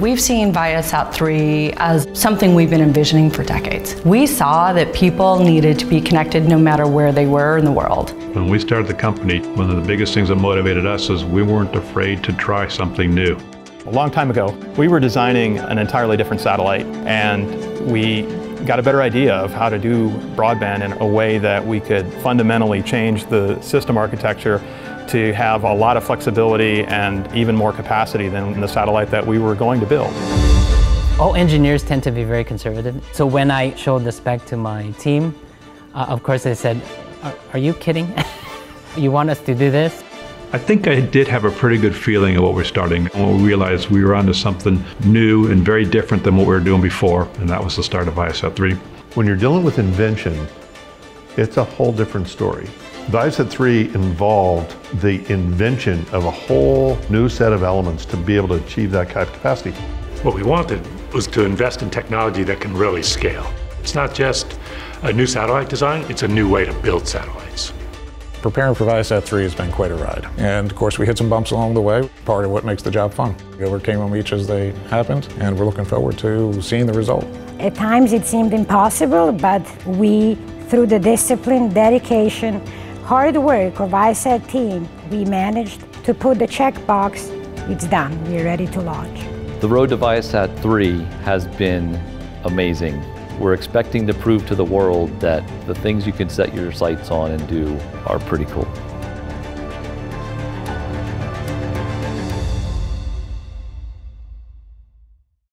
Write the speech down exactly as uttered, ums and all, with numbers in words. We've seen ViaSat three as something we've been envisioning for decades. We saw that people needed to be connected no matter where they were in the world. When we started the company, one of the biggest things that motivated us is we weren't afraid to try something new. A long time ago, we were designing an entirely different satellite, and we got a better idea of how to do broadband in a way that we could fundamentally change the system architecture to have a lot of flexibility and even more capacity than the satellite that we were going to build. All engineers tend to be very conservative. So when I showed the spec to my team, uh, of course they said, are, are you kidding? You want us to do this? I think I did have a pretty good feeling of what we're starting when we realized we were onto something new and very different than what we were doing before, and that was the start of ViaSat three. When you're dealing with invention, it's a whole different story. ViaSat three involved the invention of a whole new set of elements to be able to achieve that kind of capacity. What we wanted was to invest in technology that can really scale. It's not just a new satellite design, it's a new way to build satellites. Preparing for ViaSat three has been quite a ride. And of course we hit some bumps along the way, part of what makes the job fun. We overcame them each as they happened, and we're looking forward to seeing the result. At times it seemed impossible, but we, through the discipline, dedication, hard work of ViaSat team, we managed to put the checkbox. It's done, we're ready to launch. The road to ViaSat three has been amazing. We're expecting to prove to the world that the things you can set your sights on and do are pretty cool.